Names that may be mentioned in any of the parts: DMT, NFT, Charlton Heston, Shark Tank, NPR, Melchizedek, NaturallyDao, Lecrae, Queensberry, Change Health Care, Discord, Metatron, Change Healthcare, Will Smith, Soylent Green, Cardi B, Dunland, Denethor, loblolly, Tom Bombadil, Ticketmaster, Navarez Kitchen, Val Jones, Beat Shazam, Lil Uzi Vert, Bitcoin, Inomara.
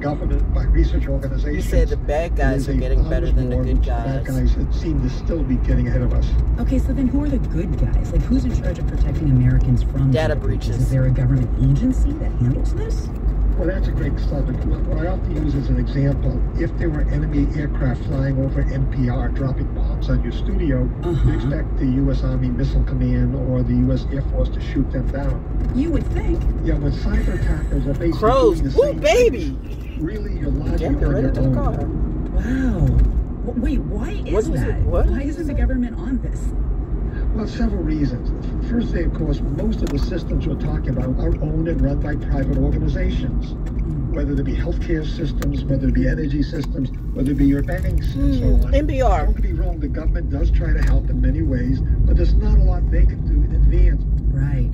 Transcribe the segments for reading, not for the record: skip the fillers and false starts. governed by research organizations. You said the bad guys are getting better than the good guys. The bad guys seem to still be getting ahead of us. Okay, so then who are the good guys? Like, who's in charge of protecting Americans from data breaches? Is there a government agency that handles this? Well, that's a great subject. What I often use as an example, if there were enemy aircraft flying over NPR dropping bombs on your studio, you'd expect the U.S. Army Missile Command or the U.S. Air Force to shoot them down. You would think. Yeah, when cyber attackers are basically Crows. Doing the same things, really, you're logic on your own. Wow. Wait, why is that? Why isn't the government on this? Well, several reasons. First, of course, most of the systems we're talking about are owned and run by private organizations, whether they be healthcare systems, whether it be energy systems, whether it be your banks and so on. NPR. Don't be wrong, the government does try to help in many ways, but there's not a lot they can do in advance. Right.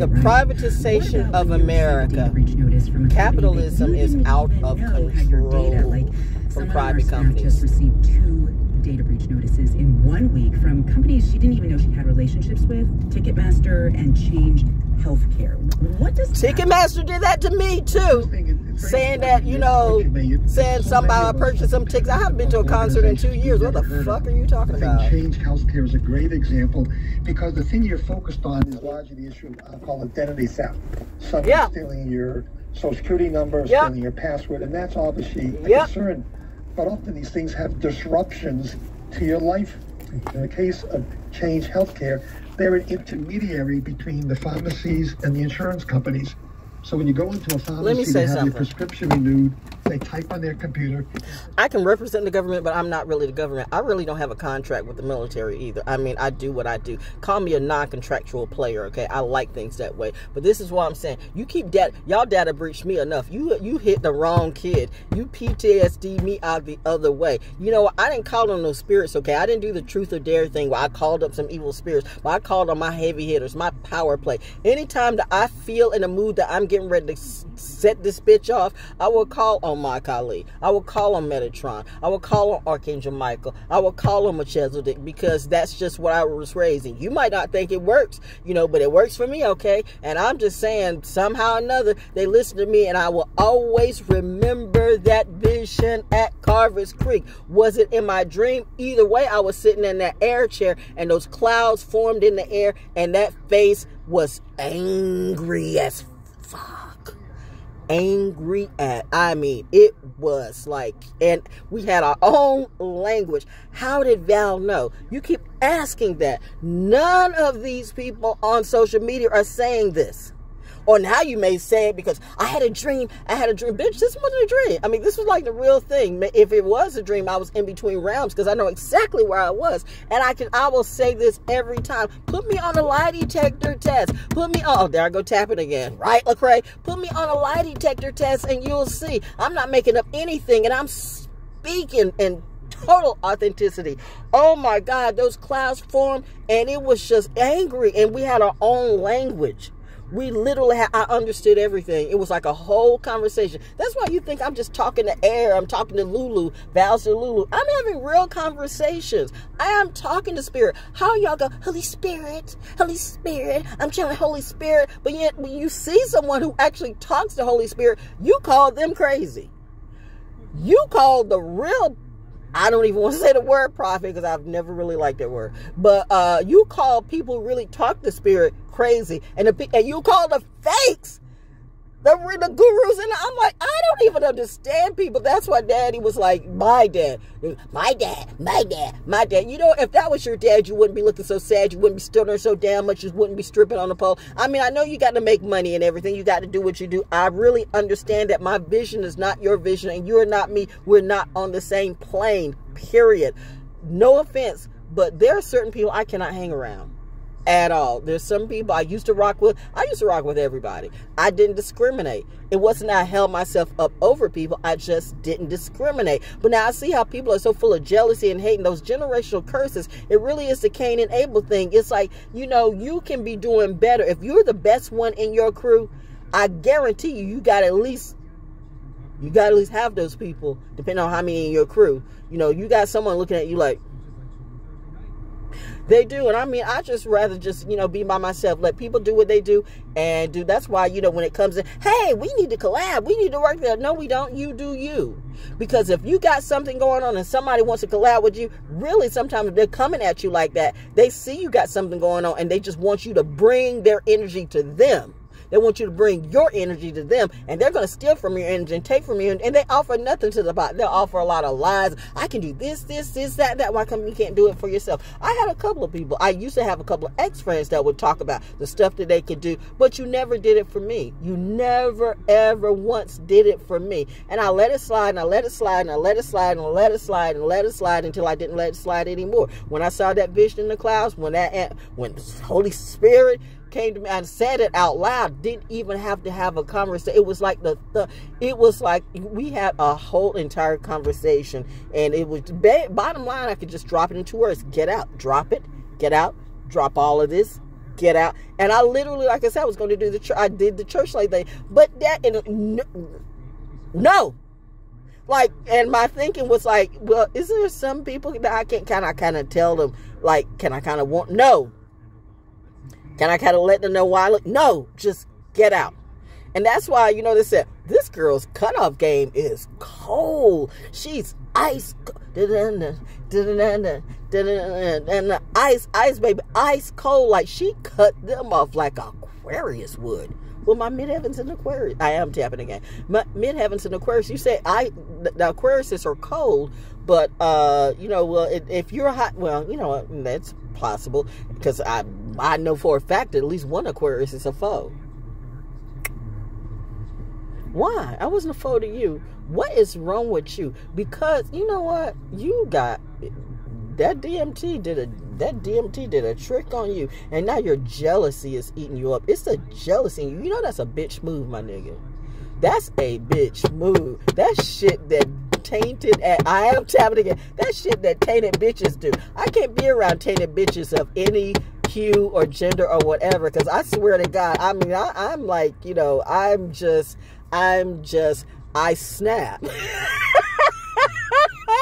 The privatization of America. Capitalism is out of control from private companies. Data breach notices in 1 week from companies she didn't even know she had relationships with, Ticketmaster and Change Health Care. What does Ticketmaster did that to me too? Saying that, you know, saying somebody purchased some tickets. I haven't been to a concert in 2 years. What the fuck are you talking about? Change Health Care is a great example because the thing you're focused on is largely the issue I call identity theft. Someone stealing your social security number, stealing your password, and that's obviously a concern. But often these things have disruptions to your life. In the case of Change Healthcare, they're an intermediary between the pharmacies and the insurance companies. So when you go into a pharmacy to have your prescription renewed, they type on their computer. I can represent the government, but I'm not really the government. I really don't have a contract with the military either. I mean, I do what I do. Call me a non-contractual player, okay? I like things that way. But this is what I'm saying. You keep that. Y'all data breached me enough. You hit the wrong kid. You PTSD me out the other way. You know what? I didn't call on those spirits, okay? I didn't do the truth or dare thing where I called up some evil spirits. But I called on my heavy hitters, my power play. Anytime that I feel in a mood that I'm getting ready to set this bitch off, I will call on my colleague. I will call on Metatron. I will call on Archangel Michael. I will call on Melchizedek because that's just what I was raised in. You might not think it works, you know, but it works for me, okay? And I'm just saying, somehow or another, they listen to me, and I will always remember that vision at Carver's Creek. Was it in my dream? Either way, I was sitting in that air chair, and those clouds formed in the air, and that face was angry as fuck. Angry at, I mean, it was like, and we had our own language. How did Val know? You keep asking that. None of these people on social media are saying this. Or now you may say it because I had a dream. Bitch, this wasn't a dream. I mean, this was like the real thing. If it was a dream, I was in between realms because I know exactly where I was. And I will say this every time. Put me on a lie detector test. Put me on, oh, there I go tapping again. Right, Lecrae? Put me on a lie detector test and you'll see. I'm not making up anything and I'm speaking and total authenticity. Oh my God, those clouds formed and it was just angry and we had our own language. We literally had, I understood everything. It was like a whole conversation. That's why you think I'm just talking to air. I'm talking to Lulu, Val's to Lulu. I'm having real conversations. I am talking to Spirit. How y'all go, Holy Spirit, I'm telling Holy Spirit. But yet when you see someone who actually talks to Holy Spirit, you call them crazy. You call the real, I don't even want to say the word prophet because I've never really liked that word. But you call people who really talk to Spirit crazy. And you call the fakes, the gurus. And I'm like, I don't even understand people. That's why Daddy was like, my dad. You know, if that was your dad, you wouldn't be looking so sad. You wouldn't be stuttering so damn much. You wouldn't be stripping on the pole. I mean, I know you got to make money and everything. You got to do what you do. I really understand that my vision is not your vision and you're not me. We're not on the same plane, period. No offense, but there are certain people I cannot hang around. At all. There's some people I used to rock with. I used to rock with everybody. I didn't discriminate. It wasn't I held myself up over people. I just didn't discriminate. But now I see how people are so full of jealousy and hating those generational curses. It really is the Cain and Abel thing. It's like, you know, you can be doing better. If you're the best one in your crew, I guarantee you, you got at least have those people, depending on how many in your crew. You know, you got someone looking at you like, They do. And I mean, I just rather just, you know, be by myself, let people do what they do and do. That's why, you know, when it comes to, hey, we need to collab, we need to work there. No, we don't. You do you. Because if you got something going on and somebody wants to collab with you, really sometimes they're coming at you like that. They see you got something going on and they just want you to bring their energy to them. They want you to bring your energy to them, and they're going to steal from your energy and take from you, and they offer nothing to the pot. They'll offer a lot of lies. I can do this, that. Why come you can't do it for yourself? I had a couple of people. I used to have a couple of ex-friends that would talk about the stuff that they could do, but you never did it for me. You never, ever once did it for me. And I let it slide, and I let it slide, and I let it slide, and I let it slide, and let it slide until I didn't let it slide anymore. When I saw that vision in the clouds, when the Holy Spirit came to me and said it out loud, didn't even have to have a conversation. It was like it was like we had a whole entire conversation, and it was bottom line. I could just drop it in 2 words: get out, drop it, get out, drop all of this, get out. And I literally, like I said, I was going to do the church. I did the church like that, but that and no. Like, and my thinking was like, well, is there some people that I can kind of tell them, like, can I kind of want no? Can I kind of let them know why? Look, no, just get out. And that's why, you know, they said, this girl's cutoff game is cold. She's ice. Ice, baby. Ice cold. Like, she cut them off like Aquarius would. Well, my mid-heavens and Aquarius. I am tapping again. My mid-heavens and Aquarius. You said the Aquariuses are cold, but, you know, well, if you're hot, well, you know, that's possible because I know for a fact that at least one Aquarius is a foe. Why? I wasn't a foe to you. What is wrong with you? Because you know what? You got that DMT did a trick on you, and now your jealousy is eating you up. It's a jealousy. You know that's a bitch move, my nigga. That's a bitch move. That shit that tainted at I am tapping again. That shit that tainted bitches do. I can't be around tainted bitches of any hue or gender or whatever, because I swear to God, I mean, I'm like, you know, I snap.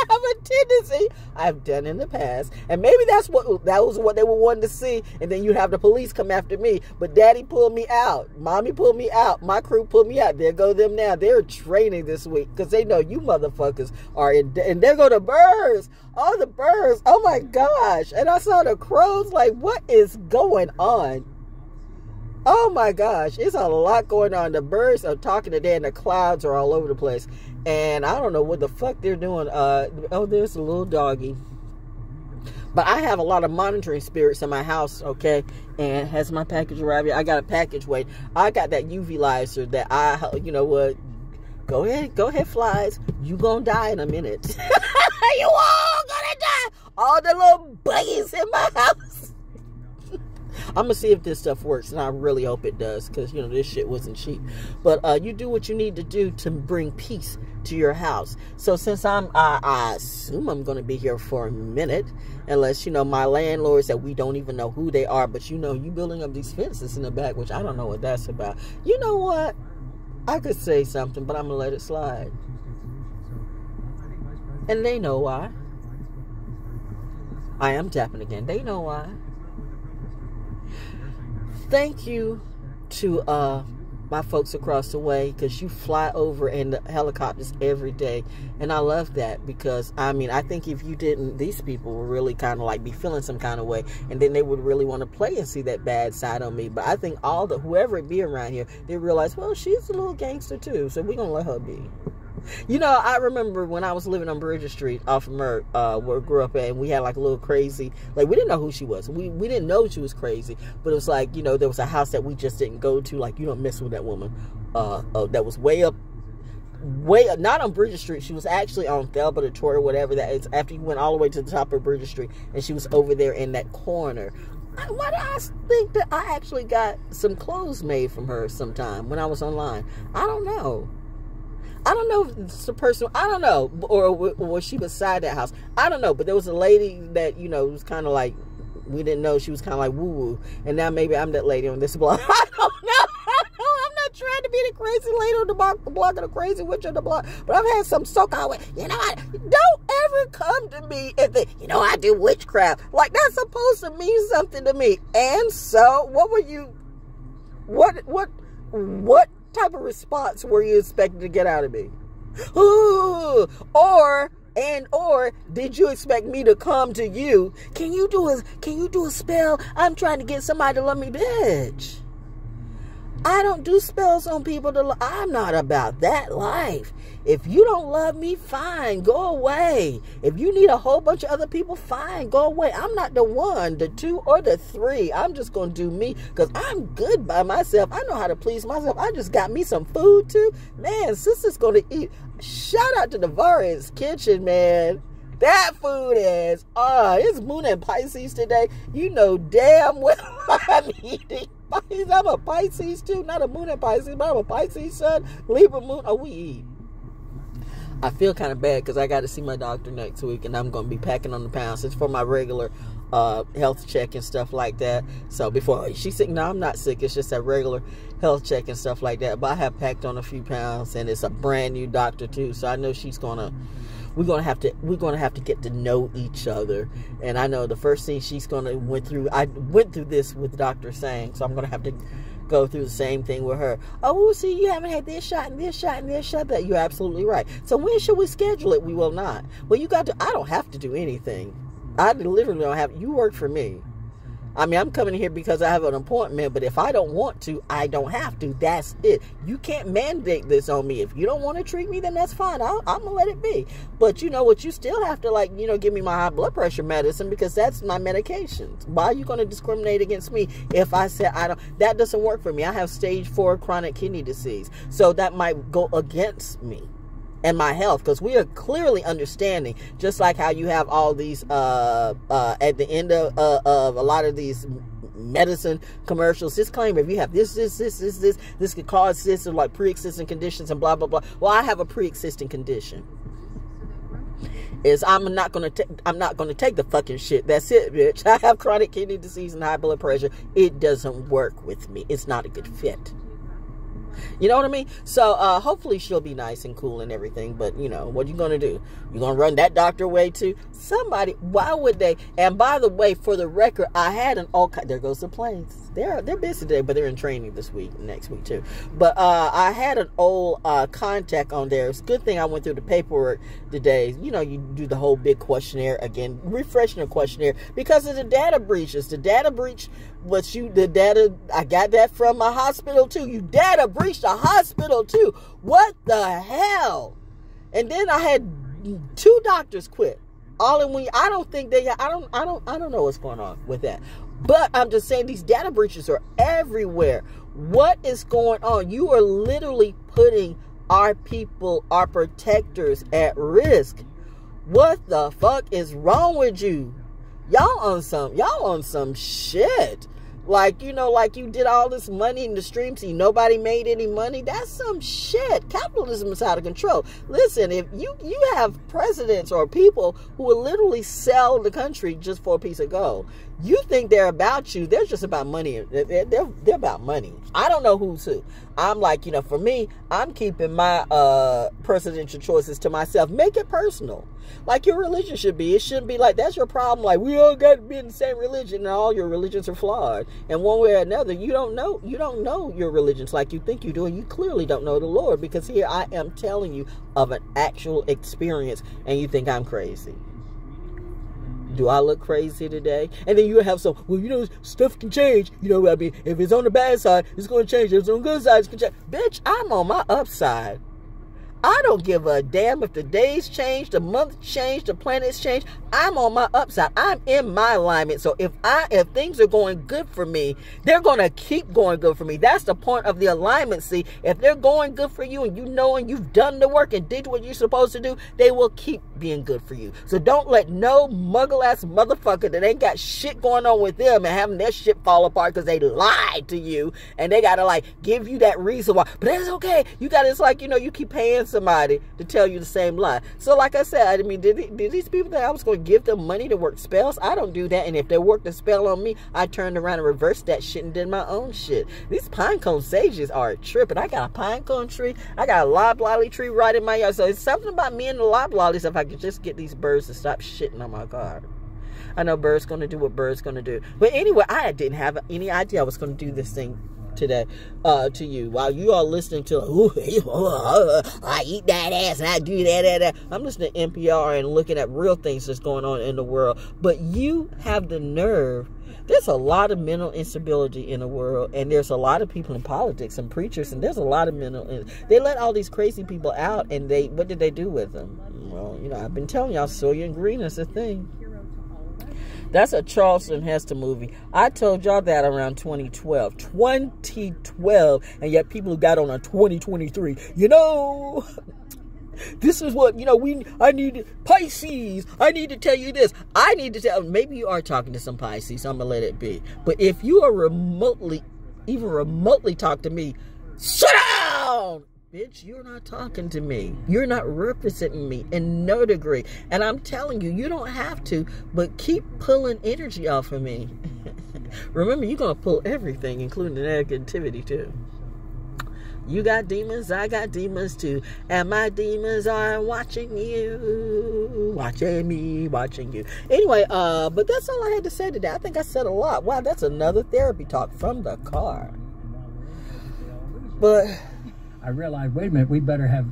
I have a tendency I've done in the past, and maybe that was what they were wanting to see, and then you have the police come after me. But daddy pulled me out, mommy pulled me out, my crew pulled me out. There go them now. They're training this week because they know you motherfuckers are in, and there go the birds, all the birds. Oh my gosh. And I saw the crows, like, what is going on? Oh my gosh, it's a lot going on. The birds are talking today and the clouds are all over the place. And I don't know what the fuck they're doing. Oh, there's a little doggy. But I have a lot of monitoring spirits in my house, okay? And has my package arrived yet? I got a package waiting. I got that UV lighter that I, you know what? Go ahead, flies. You gonna die in a minute. You all gonna die. All the little buggies in my house. I'm going to see if this stuff works, and I really hope it does, because, you know, this shit wasn't cheap. But you do what you need to do to bring peace to your house. So since I assume I'm going to be here for a minute, unless, you know, my landlords that we don't even know who they are, but, you know, you building up these fences in the back, which I don't know what that's about. You know what? I could say something, but I'm going to let it slide. And they know why. I am tapping again. They know why. Thank you to my folks across the way, because you fly over in the helicopters every day, and I love that, because I mean, I think if you didn't, these people would really kind of like be feeling some kind of way, and then they would really want to play and see that bad side on me. But I think whoever it be around here, they realize, well, she's a little gangster too, so we're gonna let her be. You know, I remember when I was living on Bridger Street off of Merck, where I grew up at, and we had like a little crazy, like, we didn't know who she was. We didn't know she was crazy, but it was like, you know, there was a house that we just didn't go to. Like, you don't mess with that woman. That was way up, not on Bridger Street. She was actually on Thalbertator or whatever that is, after you went all the way to the top of Bridger Street, and she was over there in that corner. Why do I think that I actually got some clothes made from her sometime when I was online? I don't know. I don't know if it's the person, I don't know, or was she beside that house? I don't know, but there was a lady that, you know, was kind of like, we didn't know, she was kind of like woo-woo, and now maybe I'm that lady on this block. I don't know. I'm not trying to be the crazy lady on the block or the crazy witch on the block, but I've had some so-called, you know, don't ever ever come to me and think, you know, I do witchcraft. Like, that's supposed to mean something to me. And so, what were you, what type of response were you expecting to get out of me? Ooh, or did you expect me to come to you? Can you do a spell? I'm trying to get somebody to love me, bitch. I don't do spells on people to love. I'm not about that life. If you don't love me, fine, go away. If you need a whole bunch of other people, fine, go away. I'm not the one, the two, or the three. I'm just going to do me because I'm good by myself. I know how to please myself. I just got me some food, too. Man, sister's going to eat. Shout out to Navarez Kitchen, man. That food is, it's Moon and Pisces today. You know damn well I'm eating. I'm a Pisces too, not a Moon and Pisces, but I'm a Pisces son, Libra Moon. Oh, we eat. I feel kind of bad because I got to see my doctor next week, and I'm going to be packing on the pounds. It's for my regular health check and stuff like that. So before she's sick, no, I'm not sick. It's just that regular health check and stuff like that. But I have packed on a few pounds, and it's a brand new doctor too. So I know she's gonna. We're gonna have to get to know each other, and I know the first thing she's gonna went through. I went through this with Dr. Sang, so I'm gonna have to go through the same thing with her. Oh, see, you haven't had this shot and this shot and this shot. That you're absolutely right. So when should we schedule it? We will not. Well, you got to. I don't have to do anything. I literally don't have. You work for me. I mean, I'm coming here because I have an appointment, but if I don't want to, I don't have to. That's it. You can't mandate this on me. If you don't want to treat me, then that's fine. I'm going to let it be. But you know what? You still have to, like, you know, give me my high blood pressure medicine because that's my medication. Why are you going to discriminate against me if I said I don't? That doesn't work for me. I have stage 4 chronic kidney disease. So that might go against me and my health, because we are clearly understanding, just like how you have all these at the end of a lot of these medicine commercials, disclaimer, if you have this could cause this, or like pre-existing conditions and blah blah blah. Well, I have a pre-existing condition. Is I'm not gonna take the fucking shit. That's it, bitch. I have chronic kidney disease and high blood pressure. It doesn't work with me. It's not a good fit. You know what I mean? So hopefully she'll be nice and cool and everything. But, you know, what are you going to do? You're going to run that doctor away too? Somebody, why would they? And by the way, for the record, I had an all kind. There goes the planes. They're busy today, but they're in training this week, next week too. But I had an old contact on there. It's a good thing I went through the paperwork today. You know, you do the whole big questionnaire again, refreshing the questionnaire because of the data breaches. The data breach was I got that from my hospital too. You data breach. Reached the hospital too. What the hell? And then I had 2 doctors quit. All in one. I don't know what's going on with that. But I'm just saying these data breaches are everywhere. What is going on? You are literally putting our people, our protectors at risk. What the fuck is wrong with you? Y'all on some shit. Like, you know, like you did all this money in the stream to you. Nobody made any money. That's some shit. Capitalism is out of control. Listen, if you have presidents or people who will literally sell the country just for a piece of gold, you think they're about you. They're just about money. They're about money. I don't know who's who. I'm like, you know, for me, I'm keeping my presidential choices to myself. Make it personal. Like your religion should be. It shouldn't be like, that's your problem. Like, we all got to be in the same religion and all your religions are flawed. And one way or another, you don't know your religions like you think you do, and you clearly don't know the Lord, because here I am telling you of an actual experience, and you think I'm crazy. Do I look crazy today? And then you have some, well, you know, stuff can change. You know what I mean? If it's on the bad side, it's going to change. If it's on the good side, it's going to change. Bitch, I'm on my upside. I don't give a damn if the days change, the month change, the planets change. I'm on my upside. I'm in my alignment. So if things are going good for me, they're going to keep going good for me. That's the point of the alignment. See, if they're going good for you and you know and you've done the work and did what you're supposed to do, they will keep being good for you. So don't let no muggle-ass motherfucker that ain't got shit going on with them and having their shit fall apart because they lied to you and they got to, like, give you that reason why. But that's okay. You got to, it's like, you know, you keep paying somebody to tell you the same lie. So like I said, I mean, did these people that I was going to give them money to work spells? I don't do that. And if they worked a spell on me, I turned around and reversed that shit and did my own shit. These pine cone sages are a trip. And I got a pine cone tree. I got a loblolly tree right in my yard. So it's something about me and the loblollies. If I could just get these birds to stop shitting on my garden. I know birds gonna do what birds gonna do. But anyway, I didn't have any idea I was gonna do this thing today to you. While you are listening to, I eat that ass and I do that. I'm listening to NPR and looking at real things that's going on in the world. But you have the nerve. There's a lot of mental instability in the world, and there's a lot of people in politics and preachers, and there's a lot of mental. They let all these crazy people out, and they, what did they do with them? Well, you know, I've been telling y'all, Soylent Green is a thing. That's a Charlton Heston movie. I told y'all that around 2012. 2012. And yet people got on 2023. You know, this is what, you know, I need Pisces. I need to tell you this. I need to tell, maybe you are talking to some Pisces. I'm going to let it be. But if you are remotely, even remotely talk to me, shut down! Bitch, you're not talking to me. You're not representing me in no degree. And I'm telling you, you don't have to, but keep pulling energy off of me. Remember, you're going to pull everything, including the negativity, too. You got demons, I got demons, too. And my demons are watching you. Watching me, watching you. Anyway, but that's all I had to say today. I think I said a lot. Wow, that's another therapy talk from the car. But I realized, wait a minute, we better have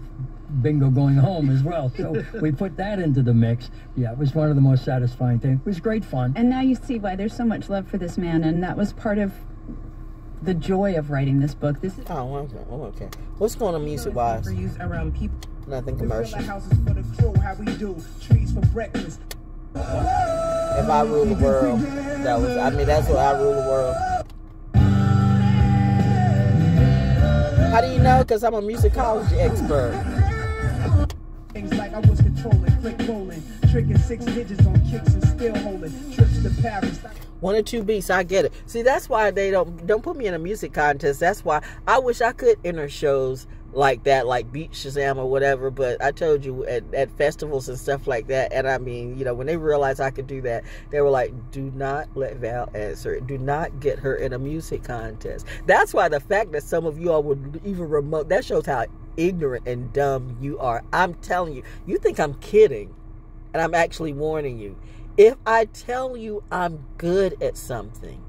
bingo going home as well. So we put that into the mix. Yeah, it was one of the most satisfying things. It was great fun. And now you see why there's so much love for this man, and that was part of the joy of writing this book. This is okay. What's going on music-wise? Around people. Nothing commercial. Houses for the crew, how we do trees for breakfast. If I rule the world, that was, I mean, that's what I rule the world. How do you know? Because I'm a musicology expert. Things like I was controlling, click rolling, tricking 6 digits on kicks and still holding trips to Paris. 1 or 2 beats, I get it. See, that's why they don't put me in a music contest. That's why I wish I could enter shows like that, like Beat Shazam or whatever. But I told you, at festivals and stuff like that, and I mean, you know, when they realized I could do that, they were like, do not let Val answer it. Do not get her in a music contest. That's why the fact that some of you all would even remote, that shows how ignorant and dumb you are. I'm telling you, you think I'm kidding, and I'm actually warning you. If I tell you I'm good at something,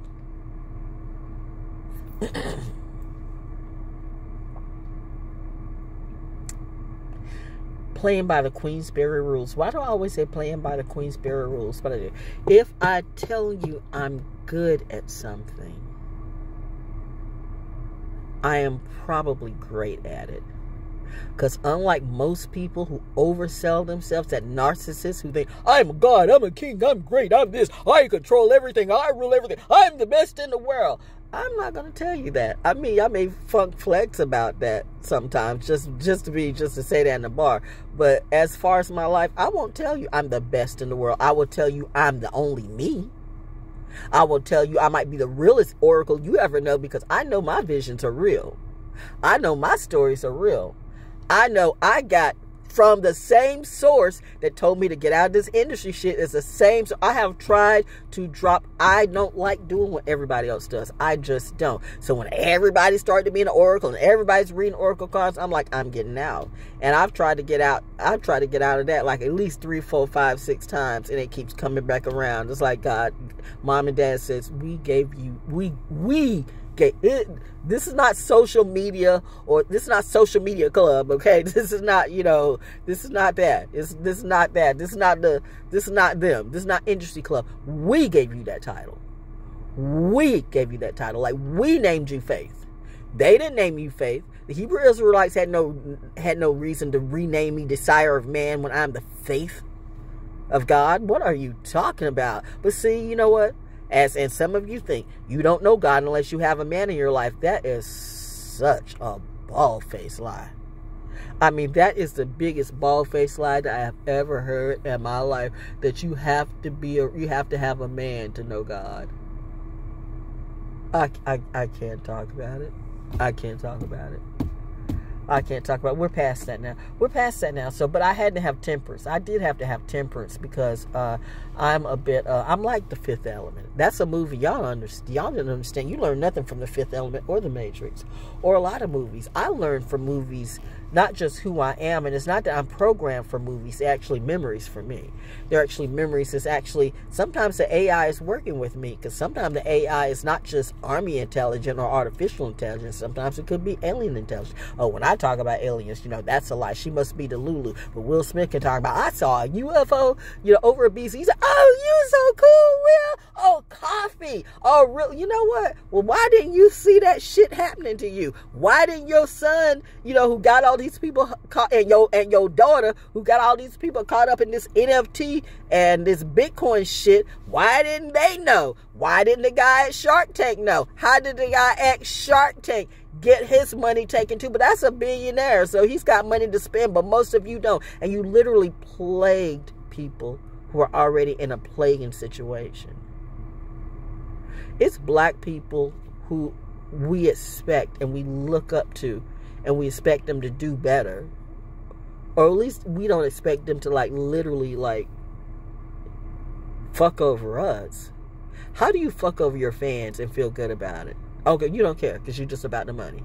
playing by the Queensberry rules. Why do I always say playing by the Queensberry rules? But I do. If I tell you I'm good at something, I am probably great at it. Because unlike most people who oversell themselves, that narcissists who think, I'm God, I'm a king, I'm great, I'm this, I control everything, I rule everything, I'm the best in the world. I'm not going to tell you that. I mean, I may funk flex about that sometimes, just to say that in the bar. But as far as my life, I won't tell you I'm the best in the world. I will tell you I'm the only me. I will tell you I might be the realest oracle you ever know, because I know my visions are real. I know my stories are real. I know I got from the same source that told me to get out of this industry shit is the same. So I have tried to drop. I don't like doing what everybody else does. I just don't. So when everybody started to be an oracle and everybody's reading oracle cards, I'm like, I'm getting out. And I've tried to get out. I've tried to get out of that like at least 3, 4, 5, 6 times. And it keeps coming back around. It's like God, mom and dad says, we gave you, we okay, this is not social media, or this is not social media club. Okay, this is not, you know, this is not that. This is not that. This is not the. This is not them. This is not industry club. We gave you that title. We gave you that title. Like, we named you Faith. They didn't name you Faith. The Hebrew Israelites had no reason to rename me Desire of Man when I'm the Faith of God. What are you talking about? But see, you know what? And some of you think you don't know God unless you have a man in your life. That is such a bald-faced lie. I mean, that is the biggest bald-faced lie that I have ever heard in my life. That you have to be, you have to have a man to know God. I can't talk about it. I can't talk about it. I can't talk about. We're past that now. We're past that now. So, but I had to have temperance. I did have to have temperance because I'm a bit. I'm like The Fifth Element. That's a movie y'all understand. Y'all didn't understand. You learn nothing from The Fifth Element or The Matrix or a lot of movies. I learned from movies not just who I am, and it's not that I'm programmed for movies. They're actually memories for me. They're actually memories. It's actually sometimes the AI is working with me, because sometimes the AI is not just army intelligent or artificial intelligence. Sometimes it could be alien intelligence. Oh, when I talk about aliens, you know, that's a lie. She must be the Lulu. But Will Smith can talk about, I saw a UFO, you know, over at BC. He's like, oh, you so cool, Will. Oh, coffee. Oh, really? You know what? Well, why didn't you see that shit happening to you? Why didn't your son, you know, who got all these people caught, and your daughter who got all these people caught up in this NFT and this Bitcoin shit, why didn't they know? Why didn't the guy at Shark Tank know? How did the guy at Shark Tank get his money taken too? But that's a billionaire, so he's got money to spend, but most of you don't. And you literally plagued people who are already in a plaguing situation. It's black people who we expect and we look up to, and we expect them to do better. Or at least we don't expect them to literally fuck over us. How do you fuck over your fans and feel good about it? Okay, you don't care because you're just about the money.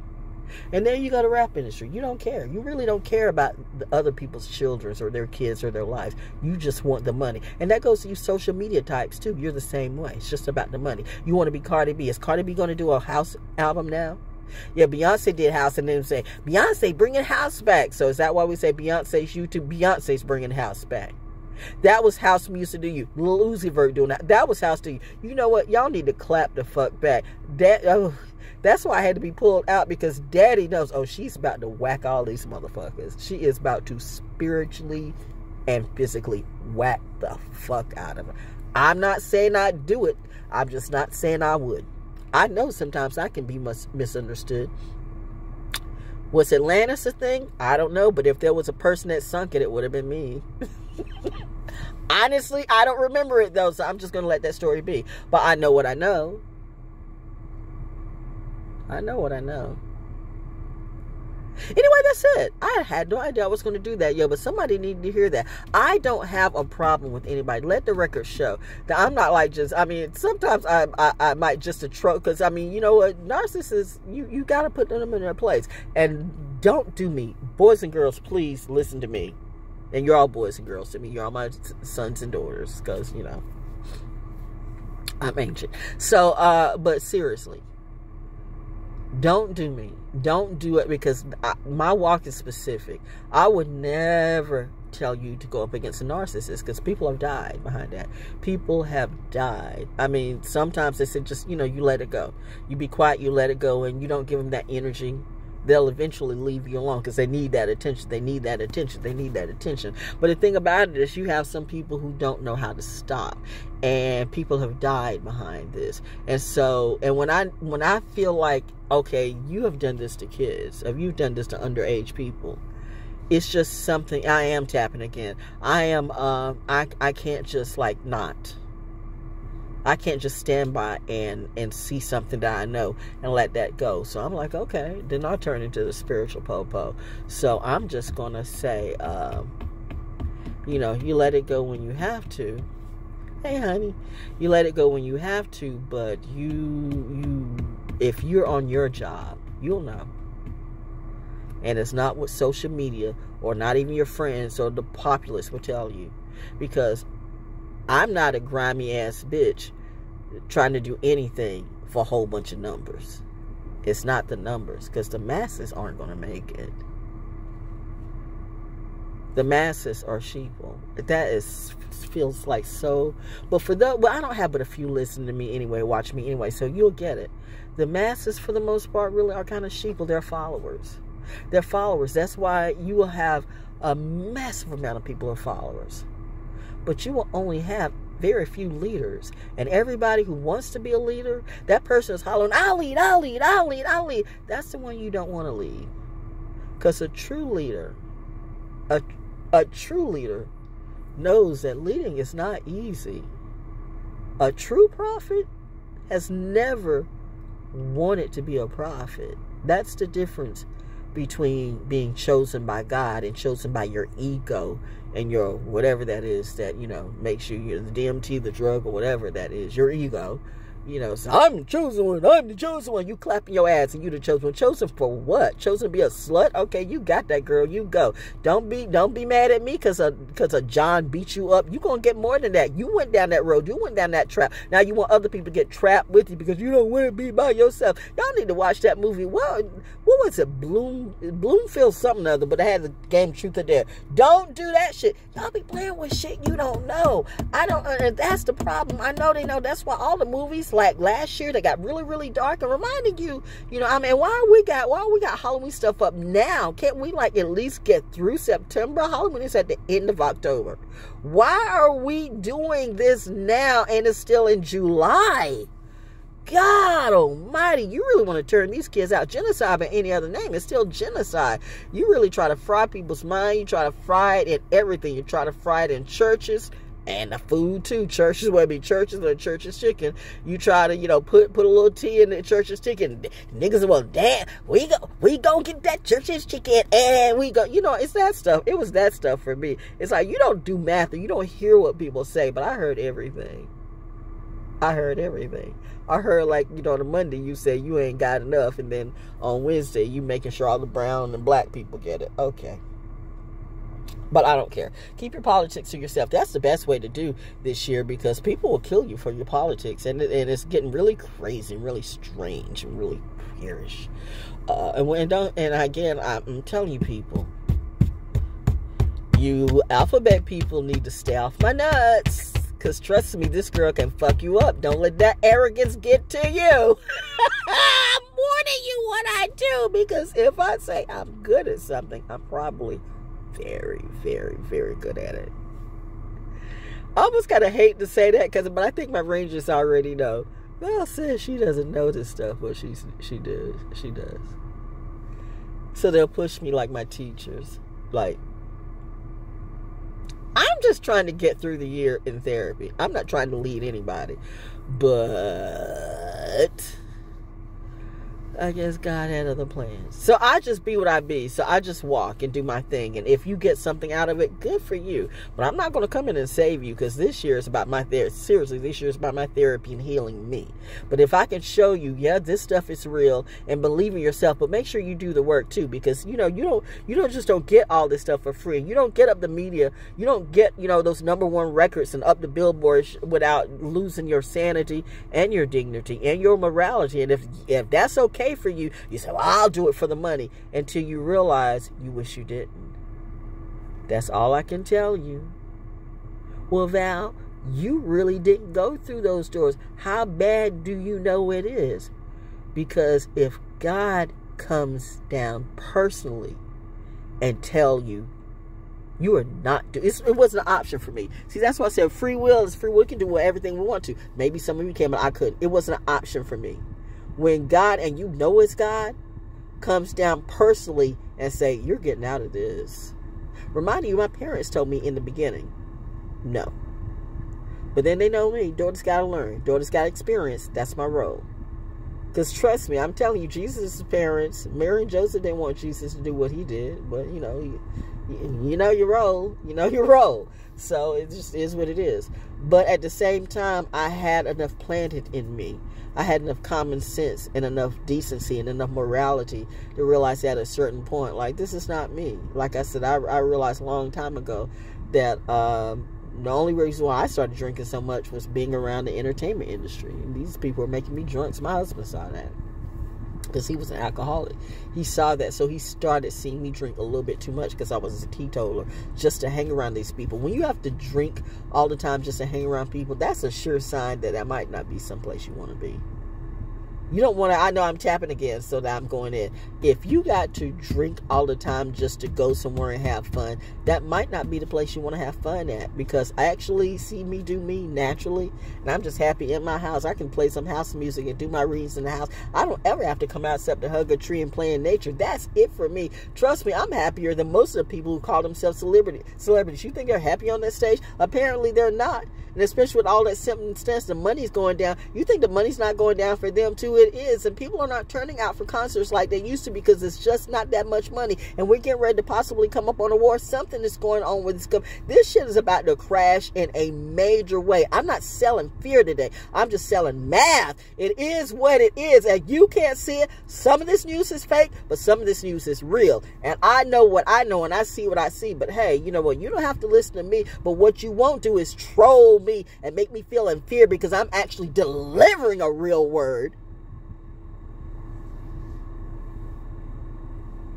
And then you go to rap industry. You don't care. You really don't care about the other people's children or their kids or their lives. You just want the money. And that goes to you social media types too. You're the same way. It's just about the money. You want to be Cardi B. Is Cardi B going to do a house album now? Yeah, Beyonce did house, and then say Beyonce bringing house back. So is that why we say Beyonce's YouTube? Beyonce's bringing house back. That was house music to you. Lil Uzi Vert doing that. That was house to you. You know what? Y'all need to clap the fuck back. That's why I had to be pulled out, because Daddy knows. Oh, she's about to whack all these motherfuckers. She is about to spiritually and physically whack the fuck out of her. I'm not saying I'd do it. I'm just not saying I would. I know sometimes I can be misunderstood. Was Atlantis a thing? I don't know, but if there was a person that sunk it, it would have been me. Honestly, I don't remember it though, so I'm just going to let that story be. But I know what I know. I know what I know. Anyway, that's it. I had no idea I was going to do that, yo, but somebody needed to hear that. I don't have a problem with anybody. Let the record show that I'm not sometimes I might just attrode, because, I mean, you know what, narcissists, you got to put them in their place. And don't do me. Boys and girls, please listen to me. And you're all boys and girls to me. You're all my sons and daughters, because, you know, I'm ancient. So, but seriously. Don't do me. Don't do it, because my walk is specific. I would never tell you to go up against a narcissist, because people have died behind that. People have died. I mean, sometimes they said just, you know, you let it go. You be quiet, you let it go, and you don't give them that energy. They'll eventually leave you alone, because they need that attention. They need that attention. They need that attention. But the thing about it is, you have some people who don't know how to stop, and people have died behind this. And so, and when I feel like, okay, you have done this to kids, or you've done this to underage people, it's just something. I am tapping again. I am. I can't just not. I can't just stand by and see something that I know and let that go. So I'm like, okay, then I'll turn into the spiritual popo. So I'm just going to say, you know, you let it go when you have to. Hey, honey, you let it go when you have to, but you if you're on your job, you'll know. And it's not what social media or not even your friends or the populace will tell you, because I'm not a grimy ass bitch trying to do anything for a whole bunch of numbers. It's not the numbers, because the masses aren't going to make it. The masses are sheeple. That is feels like so. But for those, well, I don't have but a few listen to me anyway, watch me anyway, so you'll get it. The masses, for the most part, really are kind of sheeple. They're followers. They're followers. That's why you will have a massive amount of people who are followers. But you will only have very few leaders. And everybody who wants to be a leader, that person is hollering, I'll lead, I'll lead, I'll lead, I'll lead. That's the one you don't want to lead. Because a true leader, a true leader knows that leading is not easy. A true prophet has never wanted to be a prophet. That's the difference between being chosen by God and chosen by your ego and your whatever that is that, you know, makes you, the DMT, the drug, or whatever that is, your ego. You know, so I'm the chosen one, I'm the chosen one. You clapping your ass and you the chosen one. Chosen for what? Chosen to be a slut? Okay, you got that, girl. You go. Don't be mad at me because a John beat you up. You going to get more than that. You went down that road. You went down that trap. Now you want other people to get trapped with you because you don't want to be by yourself. Y'all need to watch that movie. Well, what was it? Bloomfield something or other, but I had the game Truth or Dare. Don't do that shit. Y'all be playing with shit you don't know. And that's the problem. I know they know. That's why all the movies like last year, they got really, really dark and reminding you, you know, I mean, why we got Halloween stuff up now? Can't we like at least get through September? Halloween is at the end of October. Why are we doing this now and it's still in July? God almighty, you really want to turn these kids out. Genocide by any other name, it's still genocide. You really try to fry people's mind. You try to fry it in everything. You try to fry it in churches. And the food too. Churches, whether it be churches or church's chicken, you try to, you know, put a little tea in the church's chicken. Niggas will damn, we go get that church's chicken, and we go. You know, it's that stuff. It was that stuff for me. It's like you don't do math, and you don't hear what people say. But I heard everything. I heard everything. I heard, like, you know, on a Monday you say you ain't got enough, and then on Wednesday you making sure all the brown and black people get it. Okay. But I don't care. Keep your politics to yourself. That's the best way to do this year because people will kill you for your politics. And it's getting really crazy, really strange, and really perish. And again, I'm telling you people, you alphabet people need to stay off my nuts. Because trust me, this girl can fuck you up. Don't let that arrogance get to you. I'm warning you what I do because if I say I'm good at something, I'm probably very, very, very good at it. I almost kind of hate to say that, but I think my Rangers already know. Val says she doesn't know this stuff, but she does. So they'll push me like my teachers. Like, I'm just trying to get through the year in therapy. I'm not trying to lead anybody, but I guess God had other plans. So I just be what I be. So I just walk and do my thing. And if you get something out of it, good for you. But I'm not going to come in and save you because this year is about my therapy. Seriously, this year is about my therapy and healing me. But if I can show you, yeah, this stuff is real and believe in yourself, but make sure you do the work too because, you know, you don't get all this stuff for free. You don't get up the media. You don't get, you know, those #1 records and up the billboards without losing your sanity and your dignity and your morality. And if that's okay for you, you say, well, I'll do it for the money until you realize you wish you didn't. That's all I can tell you. Well, Val, you really didn't go through those doors. How bad do you know it is? Because if God comes down personally and tell you, you are not doing it. It wasn't an option for me. See, that's why I said free will is free will. We can do everything we want to. Maybe some of you came, but I couldn't. It wasn't an option for me. When God, and you know it's God, comes down personally and say, you're getting out of this. Reminding you, my parents told me in the beginning, no. But then they know me. Daughter's got to learn. Daughter's got to experience. That's my role. Because trust me, I'm telling you, Jesus' parents, Mary and Joseph didn't want Jesus to do what he did. But, you know, you know your role. You know your role. So it just is what it is. But at the same time, I had enough planted in me. I had enough common sense and enough decency and enough morality to realize at a certain point, like, this is not me. Like I said, I realized a long time ago that the only reason why I started drinking so much was being around the entertainment industry. And these people were making me drunk. So my husband saw that because he was an alcoholic. He saw that. So he started seeing me drink a little bit too much because I was a teetotaler just to hang around these people. When you have to drink all the time just to hang around people, that's a sure sign that that might not be someplace you want to be. You don't want to, I know I'm tapping again so that I'm going in. If you got to drink all the time just to go somewhere and have fun, that might not be the place you want to have fun at because I actually see me do me naturally and I'm just happy in my house. I can play some house music and do my readings in the house. I don't ever have to come out except to hug a tree and play in nature. That's it for me. Trust me, I'm happier than most of the people who call themselves celebrities. You think they're happy on that stage? Apparently they're not. And especially with all that circumstance, the money's going down. You think the money's not going down for them too? It is. And people are not turning out for concerts like they used to because it's just not that much money. And we're getting ready to possibly come up on a war. Something is going on with this company. This shit is about to crash in a major way. I'm not selling fear today. I'm just selling math. It is what it is. And you can't see it. Some of this news is fake, but some of this news is real. And I know what I know and I see what I see. But hey, you know what? You don't have to listen to me. But what you won't do is troll me and make me feel in fear because I'm actually delivering a real word.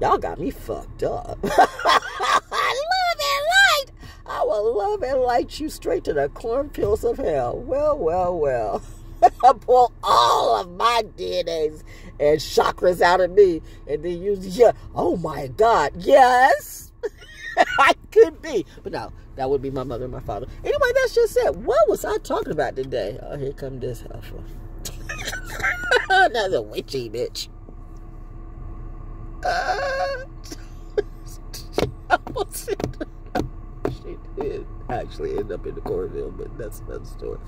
Y'all got me fucked up. I love it, light. I will love and light you straight to the cornfields of hell. Well, well, well. Pull all of my DNAs and chakras out of me. And then you, yeah, oh my God, yes. I could be. But no, that would be my mother and my father. Anyway, that's just it. What was I talking about today? Oh, here come this alpha. That's a witchy bitch. She did actually end up in the cornfield, but that's another story.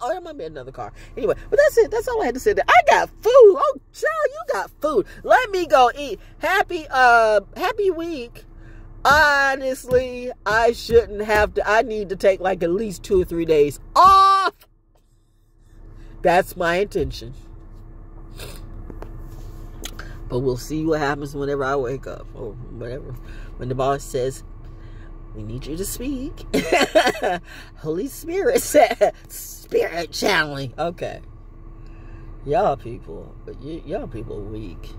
Or it might be another car. Anyway, but that's it. That's all I had to say. I got food. Oh, child, you got food. Let me go eat. Happy week. Honestly, I shouldn't have to. I need to take like at least 2 or 3 days off. That's my intention. But we'll see what happens whenever I wake up or whatever. When the boss says, we need you to speak. Holy Spirit said, spirit channeling. Okay. Y'all people weak.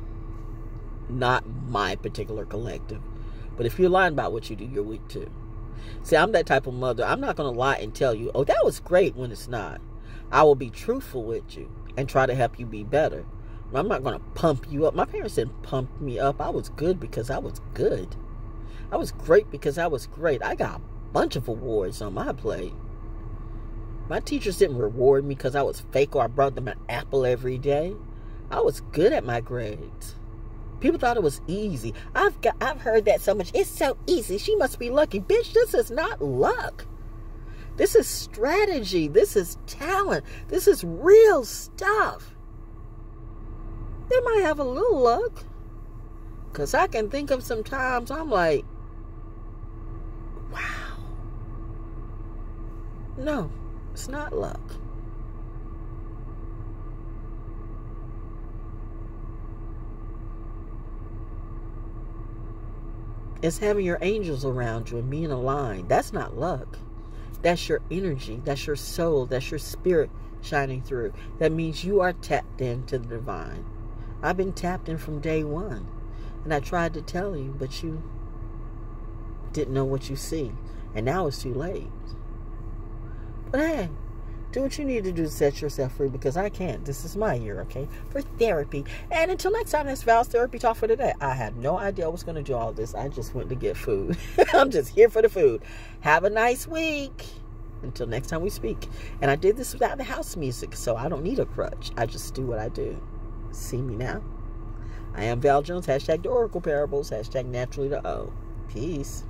Not my particular collective. But if you're lying about what you do, you're weak too. See, I'm that type of mother. I'm not going to lie and tell you, oh, that was great when it's not. I will be truthful with you and try to help you be better. I'm not going to pump you up. My parents didn't pump me up. I was good because I was good. I was great because I was great. I got a bunch of awards on my plate. My teachers didn't reward me because I was fake or I brought them an apple every day. I was good at my grades. People thought it was easy. I've heard that so much. It's so easy. She must be lucky. Bitch, this is not luck. This is strategy. This is talent. This is real stuff. They might have a little luck. Because I can think of some times I'm like, wow. No, it's not luck. It's having your angels around you and being aligned. That's not luck. That's your energy. That's your soul. That's your spirit shining through. That means you are tapped into the divine. I've been tapped in from day one. And I tried to tell you, but you didn't know what you see. And now it's too late. But hey, do what you need to do to set yourself free because I can't. This is my year, okay? For therapy. And until next time, that's Val's Therapy Talk for today. I had no idea I was going to do all this. I just went to get food. I'm just here for the food. Have a nice week. Until next time we speak. And I did this without the house music, so I don't need a crutch. I just do what I do. See me now. I am Val Jones, #TheOracleParables, #NaturallyDao. Peace.